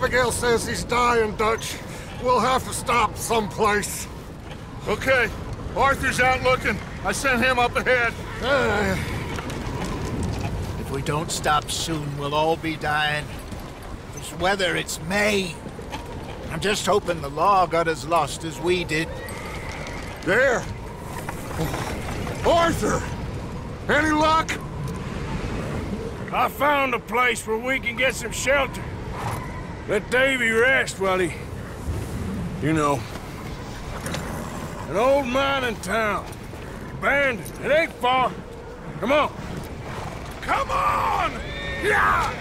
Abigail says he's dying, Dutch. We'll have to stop someplace. Okay. Arthur's out looking. I sent him up ahead. If we don't stop soon, we'll all be dying. This weather, it's May. I'm just hoping the law got as lost as we did. There. Arthur! Any luck? I found a place where we can get some shelter. Let Davey rest while he... You know. An old mining town. Abandoned. It ain't far. Come on. Come on! Yeah!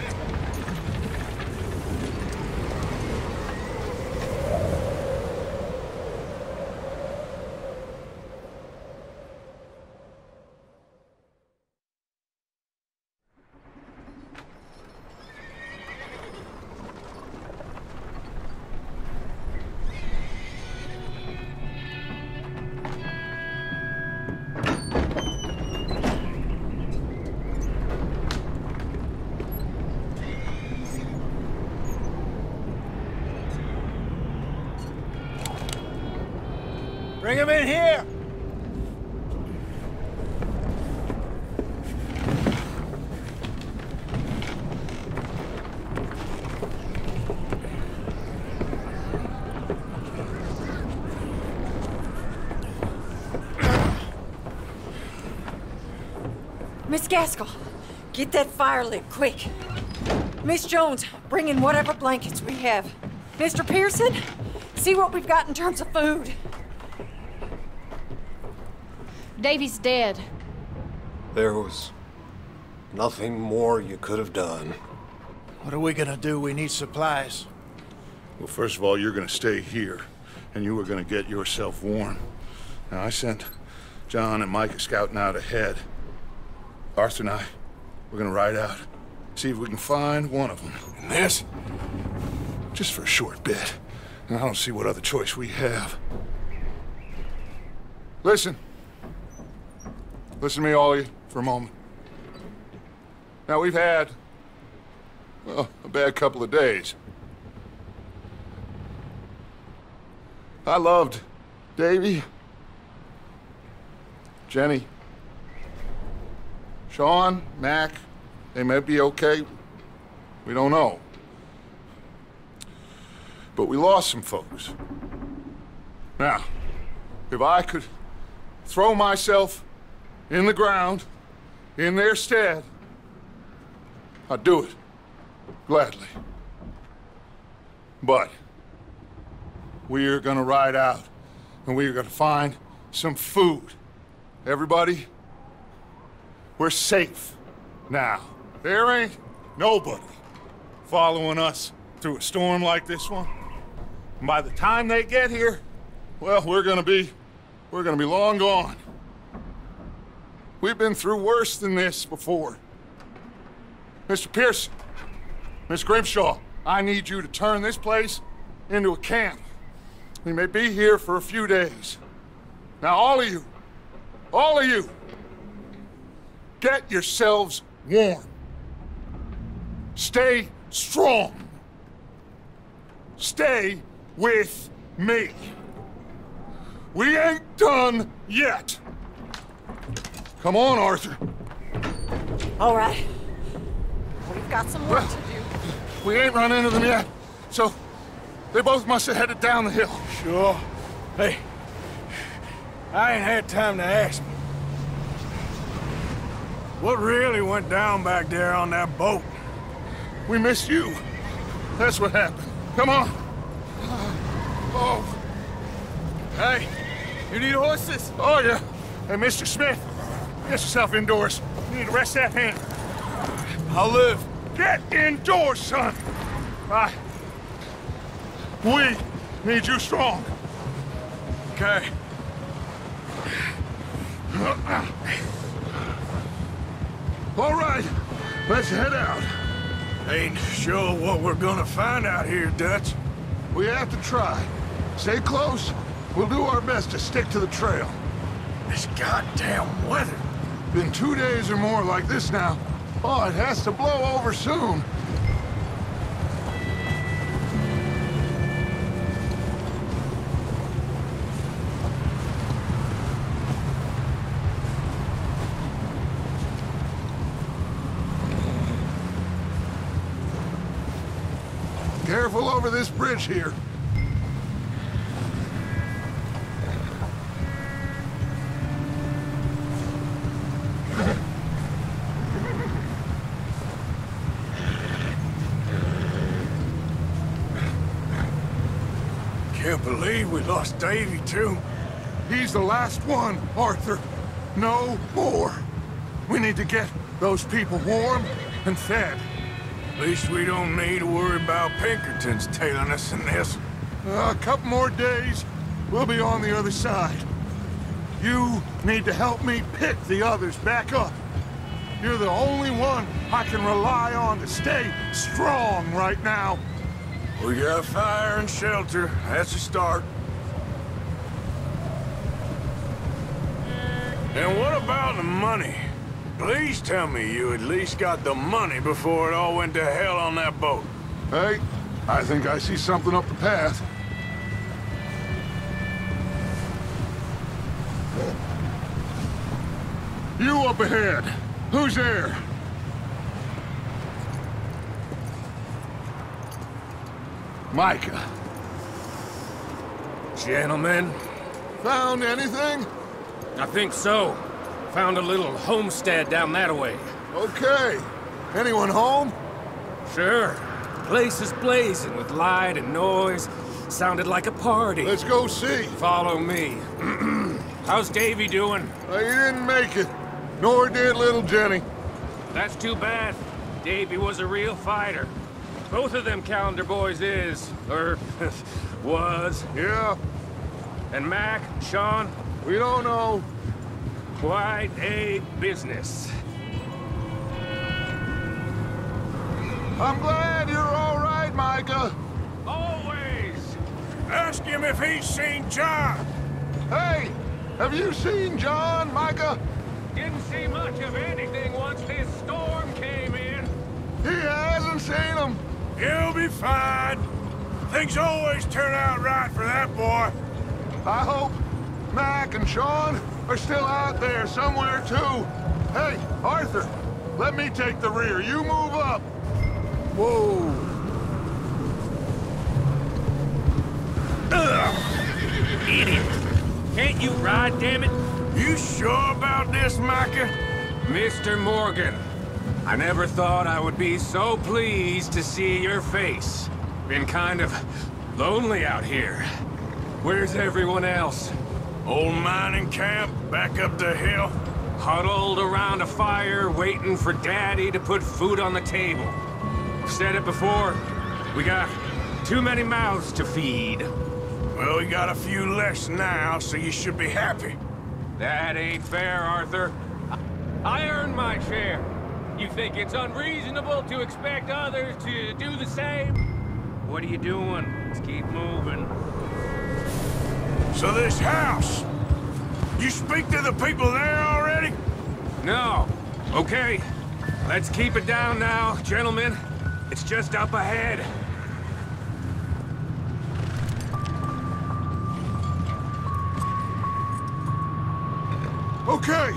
Bring him in here! Miss Gaskell, get that fire lit quick. Miss Jones, bring in whatever blankets we have. Mr. Pearson, see what we've got in terms of food. Davey's dead. There was nothing more you could have done. What are we gonna do? We need supplies. Well, first of all, you're gonna stay here, and you are gonna get yourself warm. Now, I sent John and Micah scouting out ahead. Arthur and I, we're gonna ride out, see if we can find one of them. And this? Just for a short bit. And I don't see what other choice we have. Listen. Listen to me, all of you, for a moment. Now, we've had, well, a bad couple of days. I loved Davey, Jenny, Sean, Mac. They may be okay. We don't know. But we lost some folks. Now, if I could throw myself in the ground, in their stead, I'd do it, gladly. But we're gonna ride out, and we're gonna find some food. Everybody, we're safe now. There ain't nobody following us through a storm like this one. And by the time they get here, well, we're gonna be long gone. We've been through worse than this before. Mr. Pearson, Miss Grimshaw, I need you to turn this place into a camp. We may be here for a few days. Now, all of you, get yourselves warm. Stay strong. Stay with me. We ain't done yet. Come on, Arthur. All right. We've got some work to do. We ain't run into them yet, so they both must have headed down the hill. Sure. Hey, I ain't had time to ask. What really went down back there on that boat? We missed you. That's what happened. Come on. Oh. Hey, you need horses? Oh, yeah. Hey, Mr. Smith. Get yourself indoors. You need to rest that hand. I'll live. Get indoors, son! Right. We need you strong. Okay. All right, let's head out. Ain't sure what we're gonna find out here, Dutch. We have to try. Stay close. We'll do our best to stick to the trail. This goddamn weather. Been 2 days or more like this now. Oh, it has to blow over soon. careful over this bridge here. Can't believe we lost Davey, too. He's the last one, Arthur. No more. We need to get those people warm and fed. At least we don't need to worry about Pinkerton's tailing us in this. A couple more days, we'll be on the other side. You need to help me pick the others back up. You're the only one I can rely on to stay strong right now. We got fire and shelter. That's a start. And what about the money? Please tell me you at least got the money before it all went to hell on that boat. Hey, I think I see something up the path. You up ahead. Who's there? Micah. Gentlemen. Found anything? I think so. Found a little homestead down that way. Okay. Anyone home? Sure. Place is blazing with light and noise. Sounded like a party. Let's go see. Follow me. How's Davey doing? He didn't make it. Nor did little Jenny. That's too bad. Davey was a real fighter. Both of them calendar boys is. Or was. Yeah. And Mac, Sean? We don't know. Quite a business. I'm glad you're all right, Micah. Always. Ask him if he's seen John. Hey, have you seen John, Micah? Didn't see much of anything once this storm came in. He hasn't seen him. He'll be fine. Things always turn out right for that boy. I hope Mac and Sean are still out there somewhere, too. Hey, Arthur, let me take the rear. You move up. Whoa. Ugh. Idiot. Can't you ride, damn it? You sure about this, Micah? Mr. Morgan, I never thought I would be so pleased to see your face. Been kind of lonely out here. Where's everyone else? Old mining camp, back up the hill. Huddled around a fire, waiting for Daddy to put food on the table. I've said it before, we got too many mouths to feed. Well, we got a few less now, so you should be happy. That ain't fair, Arthur. I earned my share. You think it's unreasonable to expect others to do the same? What are you doing? Let's keep moving. So this house, you speak to the people there already? No. Okay. Let's keep it down now, gentlemen. It's just up ahead. Okay.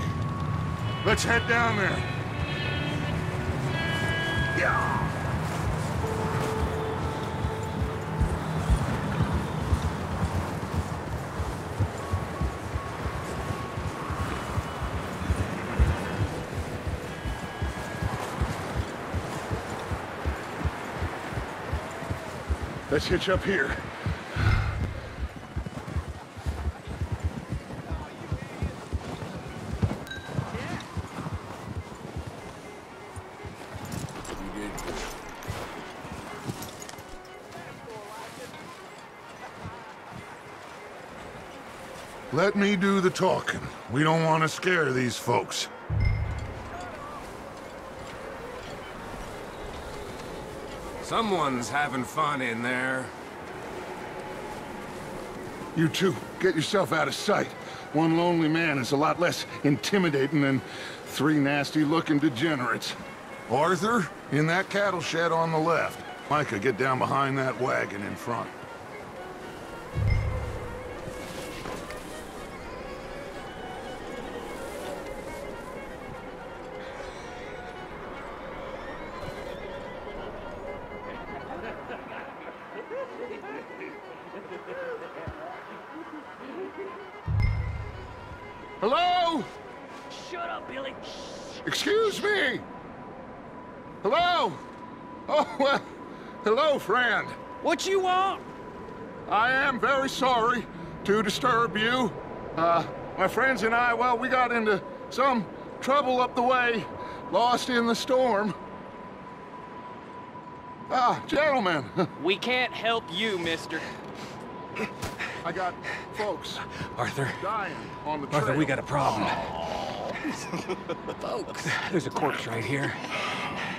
Let's head down there. Yeah. Let's hitch up here. Let me do the talking. We don't want to scare these folks. Someone's having fun in there. You two, get yourself out of sight. One lonely man is a lot less intimidating than three nasty-looking degenerates. Arthur, in that cattle shed on the left. Micah, get down behind that wagon in front. Hello? Shut up, Billy. Excuse me. Hello? Oh, well, hello, friend. What you want? I am very sorry to disturb you. My friends and I, well, we got into some trouble up the way, lost in the storm. Ah, gentlemen. We can't help you, mister. I got folks. Arthur. Dying on the trail. Arthur, we got a problem. Folks. There's a corpse right here.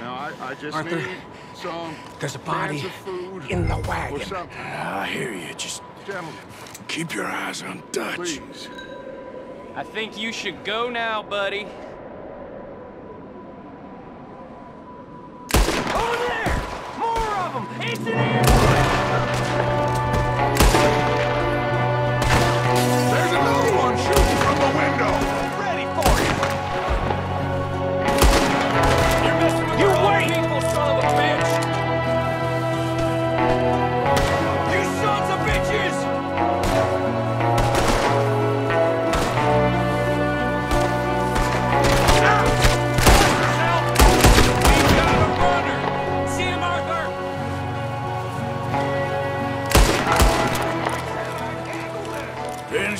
Now, I just Arthur, need some there's a body food in the wagon. I hear you. Just gentlemen, keep your eyes on Dutch. Please. I think you should go now, buddy. Over there! More of them! It's an ambush! There's another one shooting from the window! Ready for you! You're messing with your own people, son of a bitch! You sons of bitches!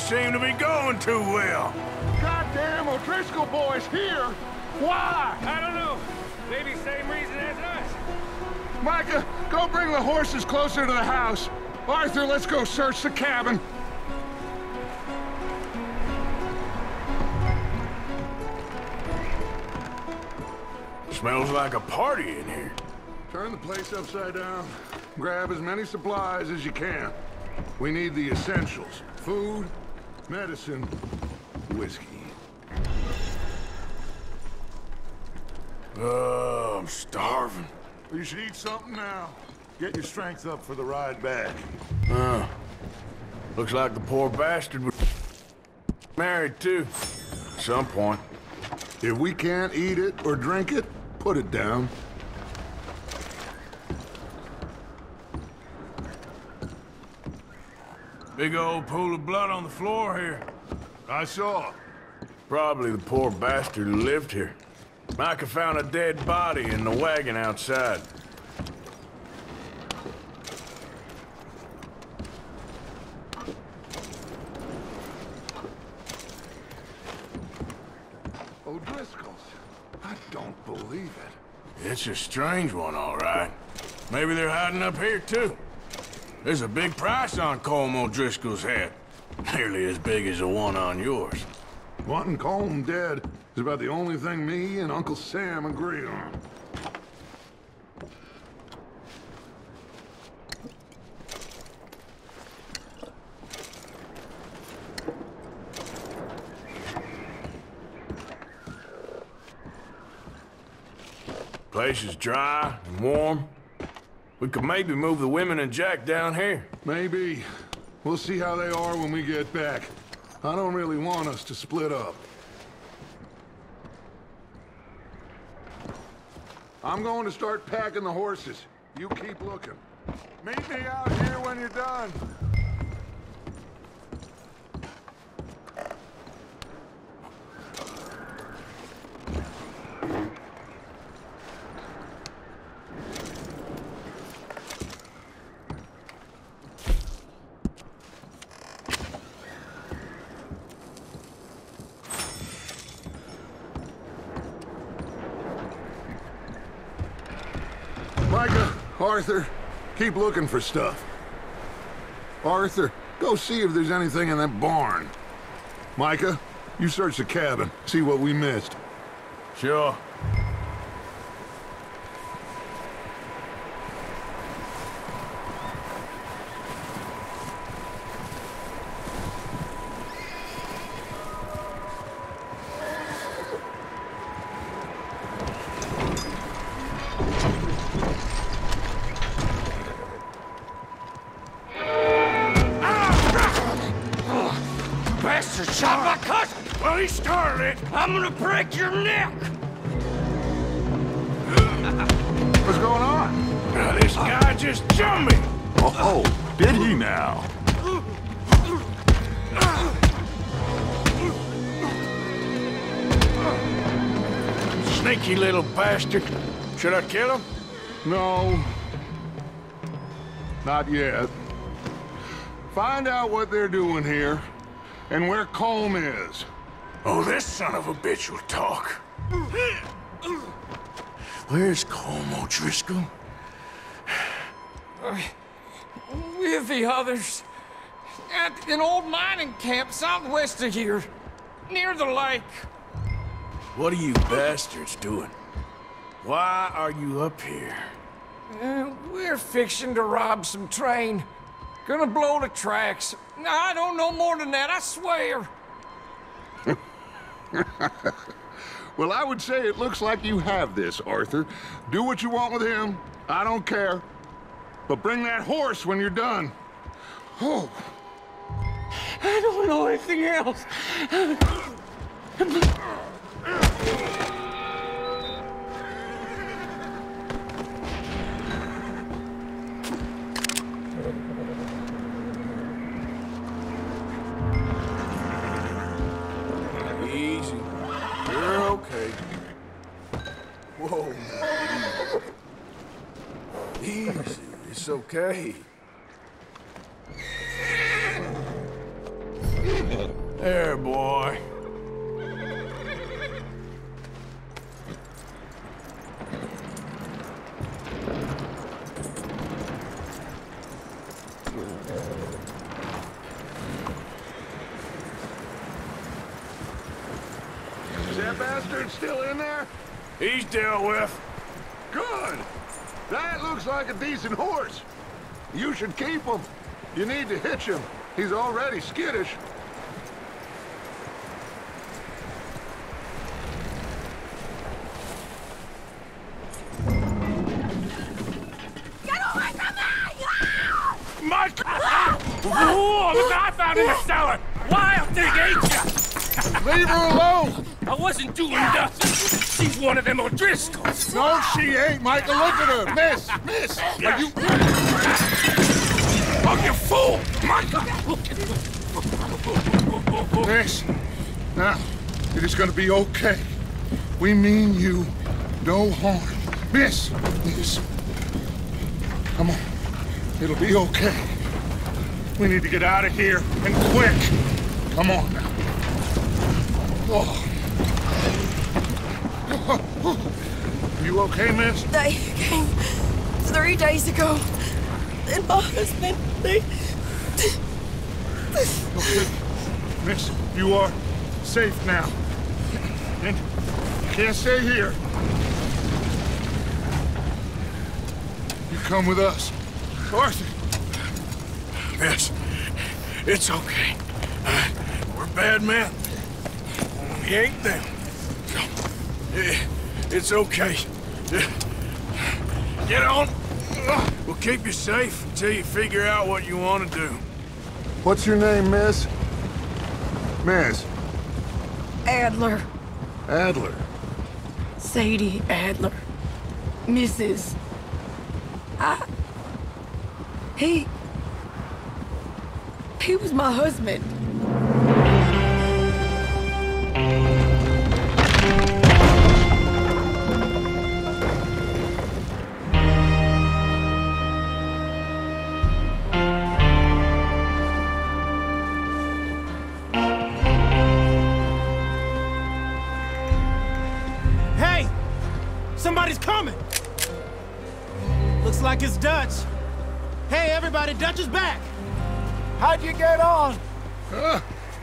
Seem to be going too well. Goddamn O'Driscoll boys here. Why? I don't know. Maybe same reason as us. Micah, go bring the horses closer to the house. Arthur, let's go search the cabin. Smells like a party in here. Turn the place upside down. Grab as many supplies as you can. We need the essentials. Food, medicine, whiskey. Oh, I'm starving. You should eat something now. Get your strength up for the ride back. Looks like the poor bastard was married too. At some point. If we can't eat it or drink it, put it down. Big old pool of blood on the floor here. I saw it. Probably the poor bastard who lived here. Micah found a dead body in the wagon outside. O'Driscoll's. I don't believe it. It's a strange one, all right. Maybe they're hiding up here, too. There's a big price on Colm O'Driscoll's head. Nearly as big as the one on yours. Wanting Colm dead is about the only thing me and Uncle Sam agree on. Place is dry and warm. We could maybe move the women and Jack down here. Maybe. We'll see how they are when we get back. I don't really want us to split up. I'm going to start packing the horses. You keep looking. Meet me out here when you're done. Arthur, keep looking for stuff. Arthur, go see if there's anything in that barn. Micah, you search the cabin, see what we missed. Sure. I'm gonna break your neck! What's going on? This guy just jumped me! Oh, did he now? Sneaky little bastard. Should I kill him? No. Not yet. Find out what they're doing here and where Colm is. Oh, this son of a bitch will talk. Where's Colm O'Driscoll? With the others. At an old mining camp southwest of here. Near the lake. What are you bastards doing? Why are you up here? We're fixing to rob some train. Gonna blow the tracks. I don't know more than that, I swear. Well, I would say it looks like you have this, Arthur. Do what you want with him. I don't care. But bring that horse when you're done. Oh. I don't know anything else. Easy. You're okay. Whoa. Easy. It's okay. There, boy. Is that bastard still in there? He's dealt with. Good. That looks like a decent horse. You should keep him. You need to hitch him. He's already skittish. Leave her alone! I wasn't doing nothing. She's one of them O'Driscolls. No, she ain't, Micah. Look at her. Miss, miss. Are you... Oh, you fool! Micah! Miss, now, it is gonna be okay. We mean you no harm. Miss, miss. Come on. It'll be okay. We need to get out of here, and quick. Come on now. Oh. You okay, miss? They came 3 days ago. And my husband, they... Okay. Miss, you are safe now. And you can't stay here. You come with us. Arthur! Miss, it's okay. We're bad men. He ain't them. It's okay. Get on. We'll keep you safe until you figure out what you want to do. What's your name, miss? Miss? Adler. Adler? Sadie Adler. Mrs. He was my husband. It's Dutch. Hey, everybody, Dutch is back. How'd you get on?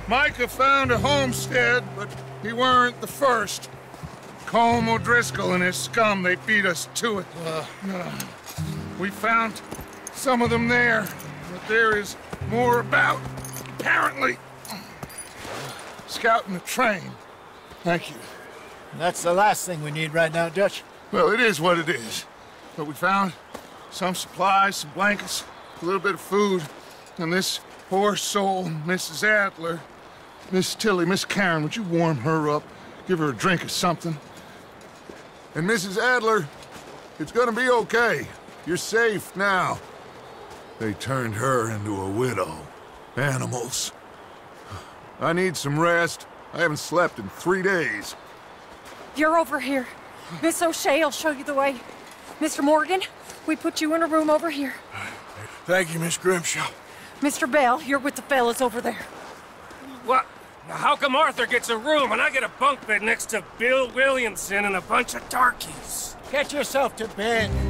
Micah found a homestead, but he weren't the first. Colm O'Driscoll and his scum, they beat us to it. We found some of them there, but there is more about, apparently. Scouting the train. Thank you. That's the last thing we need right now, Dutch. Well, it is what it is. But we found some supplies, some blankets, a little bit of food, and this poor soul, Mrs. Adler, Miss Tilly, Miss Karen, would you warm her up, give her a drink or something? And Mrs. Adler, it's gonna be okay. You're safe now. They turned her into a widow. Animals. I need some rest. I haven't slept in 3 days. You're over here. Miss O'Shea, I'll show you the way. Mr. Morgan, we put you in a room over here. Thank you, Miss Grimshaw. Mr. Bell, you're with the fellas over there. What? How come Arthur gets a room and I get a bunk bed next to Bill Williamson and a bunch of darkies? Get yourself to bed.